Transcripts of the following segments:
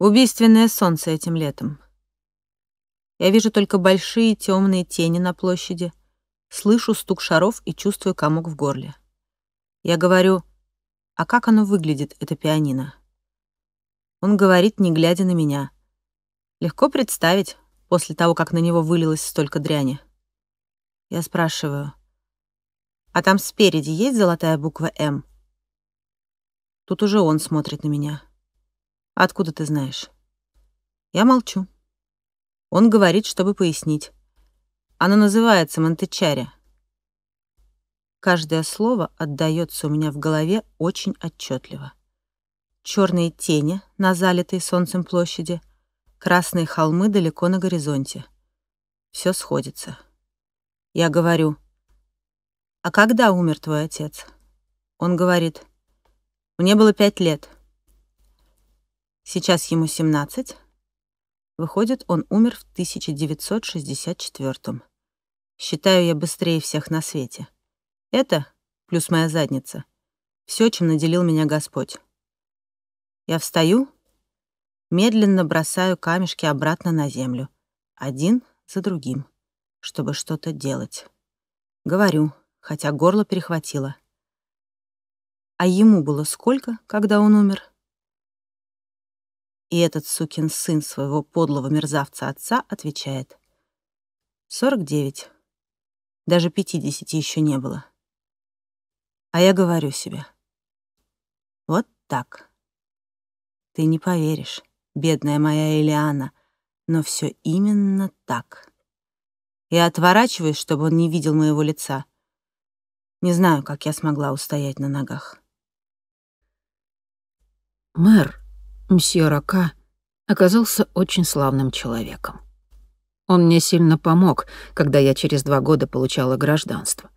Убийственное солнце этим летом. Я вижу только большие темные тени на площади, слышу стук шаров и чувствую комок в горле. Я говорю: «А как оно выглядит, это пианино?» Он говорит, не глядя на меня: «Легко представить, после того, как на него вылилось столько дряни». Я спрашиваю: «А там спереди есть золотая буква «М»?» Тут уже он смотрит на меня: «Откуда ты знаешь?» Я молчу. Он говорит, чтобы пояснить: «Оно называется Монтечаре». Каждое слово отдаётся у меня в голове очень отчетливо. Черные тени на залитой солнцем площади, красные холмы далеко на горизонте. Все сходится. Я говорю: «А когда умер твой отец?» Он говорит: «Мне было 5 лет. Сейчас ему 17. Выходит, он умер в 1964. Считаю я быстрее всех на свете. Это, плюс моя задница, все, чем наделил меня Господь. Я встаю, медленно бросаю камешки обратно на землю, один за другим, чтобы что-то делать. Говорю, хотя горло перехватило: «А ему было сколько, когда он умер?» И этот сукин сын своего подлого мерзавца отца отвечает: 49. Даже 50 еще не было. А я говорю себе: вот так. Ты не поверишь, бедная моя Элиана, но все именно так. Я отворачиваюсь, чтобы он не видел моего лица. Не знаю, как я смогла устоять на ногах. Мэр, мсье Рака, оказался очень славным человеком. Он мне сильно помог, когда я через 2 года получала гражданство.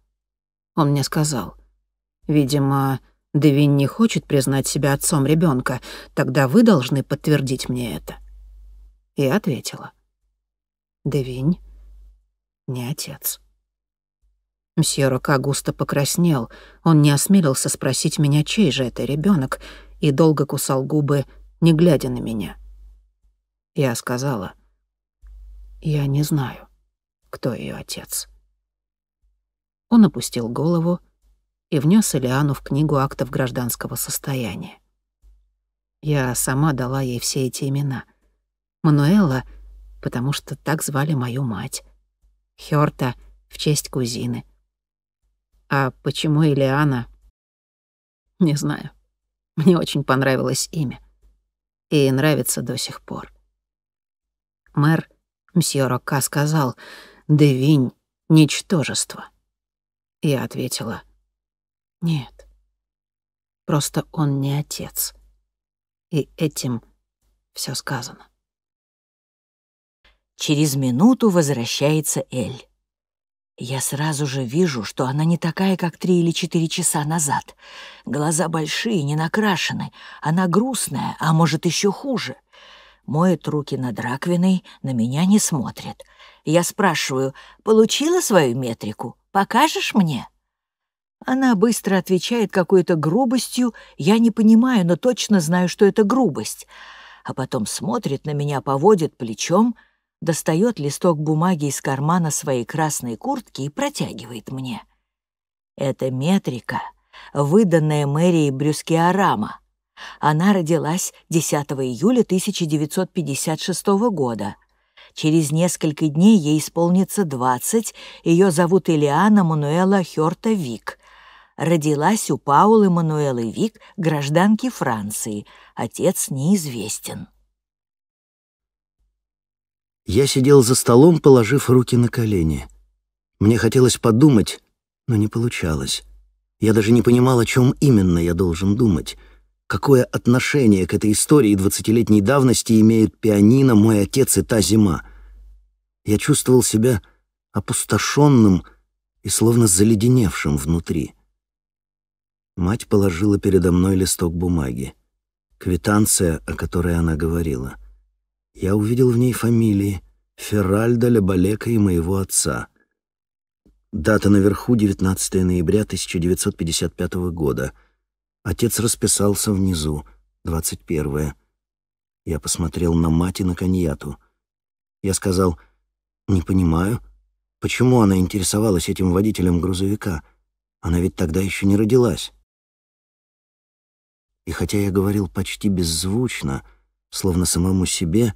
Он мне сказал: «Видимо, Девинь не хочет признать себя отцом ребенка, тогда вы должны подтвердить мне это». Я ответила: «Девинь не отец». Мсье Рака густо покраснел, он не осмелился спросить меня, чей же это ребенок, и долго кусал губы, не глядя на меня. Я сказала: «Я не знаю, кто ее отец». Он опустил голову и внес Элиану в книгу актов гражданского состояния. Я сама дала ей все эти имена. Мануэла, потому что так звали мою мать. Херта, в честь кузины. А почему Элиана? Не знаю. Мне очень понравилось имя. И нравится до сих пор. Мэр, мсье Рака, сказал: «Девинь — ничтожество». Я ответила: «Нет, просто он не отец». И этим все сказано. Через минуту возвращается Эль. Я сразу же вижу, что она не такая, как 3 или 4 часа назад. Глаза большие, не накрашены. Она грустная, а может, еще хуже. Моет руки над раковиной, на меня не смотрит. Я спрашиваю: «Получила свою метрику? Покажешь мне?» Она быстро отвечает какой-то грубостью. Я не понимаю, но точно знаю, что это грубость. А потом смотрит на меня, поводит плечом, достает листок бумаги из кармана своей красной куртки и протягивает мне. Это метрика, выданная мэрией Брюске-Арама. Она родилась 10 июля 1956 года. Через несколько дней ей исполнится 20, ее зовут Элиана Мануэла Херта Вик. Родилась у Паулы Мануэлы Вик, гражданки Франции. Отец неизвестен. Я сидел за столом, положив руки на колени. Мне хотелось подумать, но не получалось. Я даже не понимал, о чем именно я должен думать. Какое отношение к этой истории 20-летней давности имеют пианино, мой отец и та зима? Я чувствовал себя опустошенным и словно заледеневшим внутри. Мать положила передо мной листок бумаги. Квитанция, о которой она говорила. Я увидел в ней фамилии Феральда ля Балека и моего отца. Дата наверху — 19 ноября 1955 года. Отец расписался внизу, 21-е. Я посмотрел на мать и на Коньяту. Я сказал: «Не понимаю, почему она интересовалась этим водителем грузовика? Она ведь тогда еще не родилась». И хотя я говорил почти беззвучно, словно самому себе,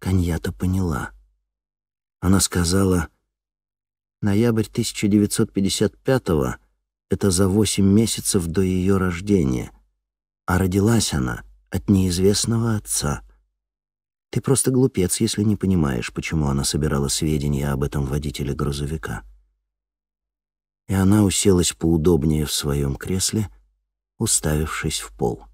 Коньята поняла. Она сказала: «Ноябрь 1955-го — это за 8 месяцев до ее рождения, а родилась она от неизвестного отца. Ты просто глупец, если не понимаешь, почему она собирала сведения об этом водителе грузовика». И она уселась поудобнее в своем кресле, уставившись в пол.